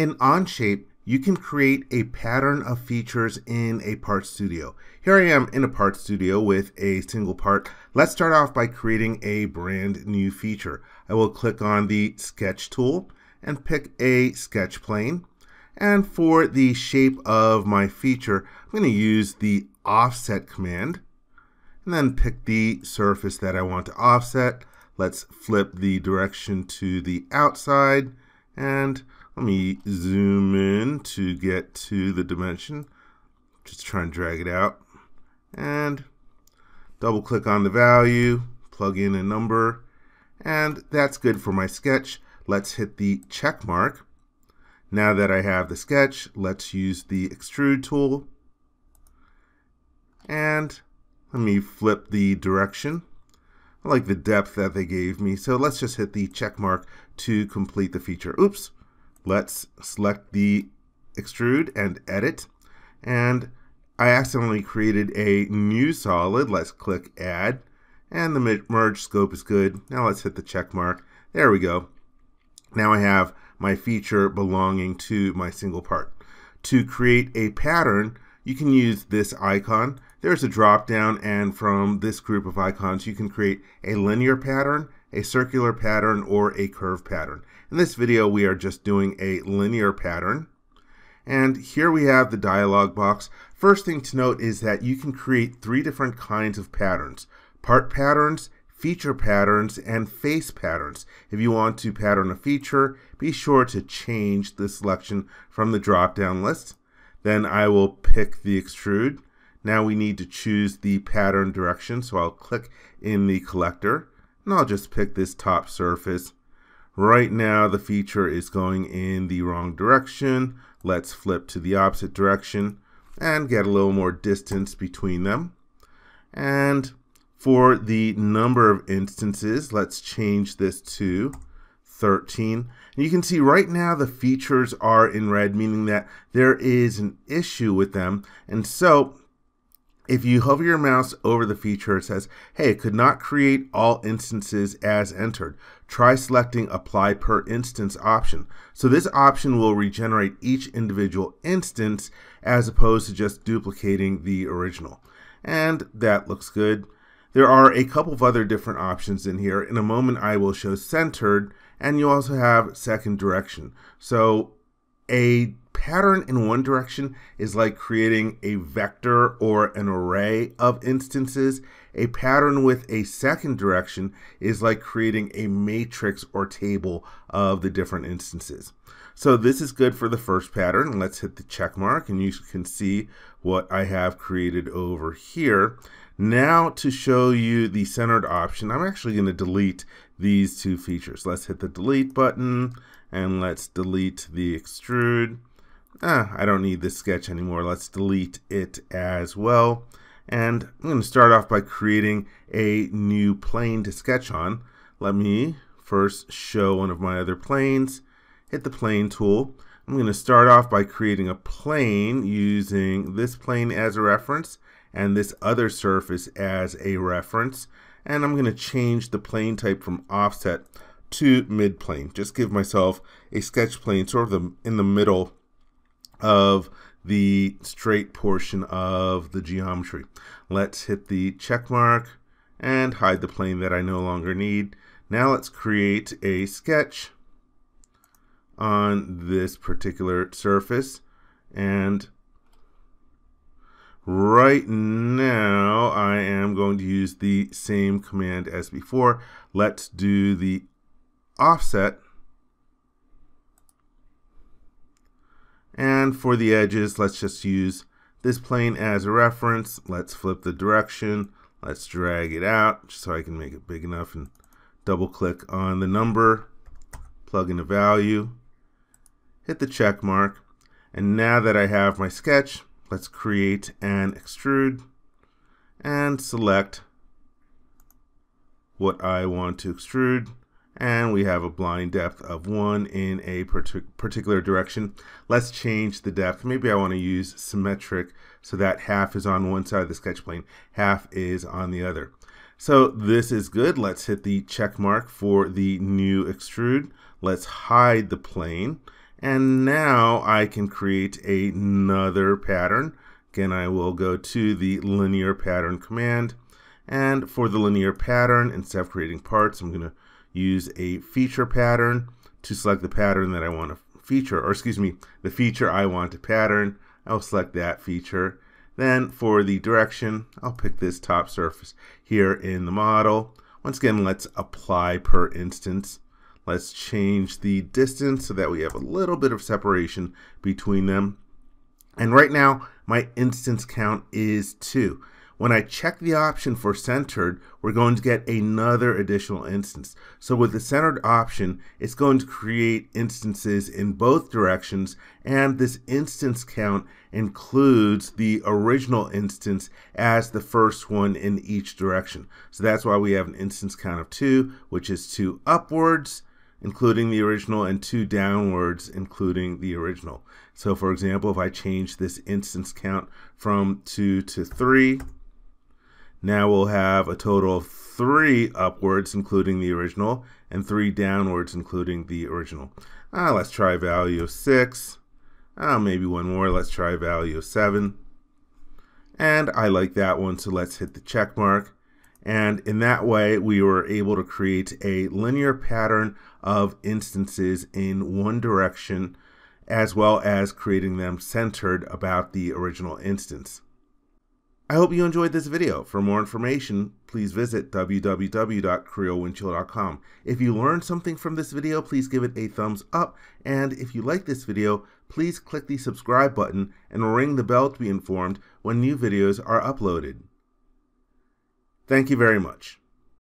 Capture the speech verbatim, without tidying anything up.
In Onshape, you can create a pattern of features in a Part Studio. Here I am in a Part Studio with a single part. Let's start off by creating a brand new feature. I will click on the Sketch tool and pick a sketch plane. And for the shape of my feature, I'm going to use the Offset command and then pick the surface that I want to offset. Let's flip the direction to the outside, and let me zoom in to get to the dimension. Just try and drag it out. And double click on the value, plug in a number, and that's good for my sketch. Let's hit the check mark. Now that I have the sketch, let's use the extrude tool. And let me flip the direction. I like the depth that they gave me, so let's just hit the check mark to complete the feature. Oops. Let's select the extrude and edit. And I accidentally created a new solid. Let's click add. And the merge scope is good. Now let's hit the check mark. There we go. Now I have my feature belonging to my single part. To create a pattern, you can use this icon. There's a drop down, and from this group of icons you can create a linear pattern, a circular pattern, or a curve pattern. In this video we are just doing a linear pattern. And here we have the dialog box. First thing to note is that you can create three different kinds of patterns: part patterns, feature patterns, and face patterns. If you want to pattern a feature, be sure to change the selection from the drop down list. Then I will pick the extrude. Now we need to choose the pattern direction, so I'll click in the collector and I'll just pick this top surface. Right now the feature is going in the wrong direction. Let's flip to the opposite direction and get a little more distance between them. And for the number of instances, let's change this to thirteen. And you can see right now the features are in red, meaning that there is an issue with them. And so if you hover your mouse over the feature, it says, hey, it could not create all instances as entered. Try selecting Apply Per Instance option. So this option will regenerate each individual instance as opposed to just duplicating the original. And that looks good. There are a couple of other different options in here. In a moment, I will show centered, and you also have second direction. So a pattern in one direction is like creating a vector or an array of instances. A pattern with a second direction is like creating a matrix or table of the different instances. So this is good for the first pattern. Let's hit the check mark, and you can see what I have created over here. Now to show you the centered option, I'm actually going to delete these two features. Let's hit the delete button, and let's delete the extrude. Ah, I don't need this sketch anymore. Let's delete it as well. And I'm going to start off by creating a new plane to sketch on. Let me first show one of my other planes. Hit the plane tool. I'm going to start off by creating a plane using this plane as a reference and this other surface as a reference. And I'm going to change the plane type from offset to midplane. Just give myself a sketch plane sort of in the middle of the straight portion of the geometry. Let's hit the check mark and hide the plane that I no longer need. Now let's create a sketch on this particular surface. And right now I am going to use the same command as before. Let's do the offset. And for the edges, let's just use this plane as a reference. Let's flip the direction. Let's drag it out just so I can make it big enough, and double click on the number, plug in a value, hit the check mark. And now that I have my sketch, let's create an extrude and select what I want to extrude. And we have a blind depth of one in a particular direction. Let's change the depth. Maybe I want to use symmetric so that half is on one side of the sketch plane, half is on the other. So this is good. Let's hit the check mark for the new extrude. Let's hide the plane. And now I can create another pattern. Again, I will go to the linear pattern command. And for the linear pattern, instead of creating parts, I'm going to use a feature pattern to select the pattern that I want to feature, or excuse me, the feature I want to pattern. I'll select that feature. Then for the direction, I'll pick this top surface here in the model. Once again, let's apply per instance. Let's change the distance so that we have a little bit of separation between them. And right now, my instance count is two. When I check the option for centered, we're going to get another additional instance. So with the centered option, it's going to create instances in both directions, and this instance count includes the original instance as the first one in each direction. So that's why we have an instance count of two, which is two upwards, including the original, and two downwards, including the original. So for example, if I change this instance count from two to three, now we'll have a total of three upwards, including the original, and three downwards, including the original. Ah, let's try a value of six. Ah, maybe one more. Let's try a value of seven. And I like that one, so let's hit the check mark. And in that way, we were able to create a linear pattern of instances in one direction, as well as creating them centered about the original instance. I hope you enjoyed this video. For more information, please visit w w w dot creo windshield dot com. If you learned something from this video, please give it a thumbs up. And if you like this video, please click the subscribe button and ring the bell to be informed when new videos are uploaded. Thank you very much.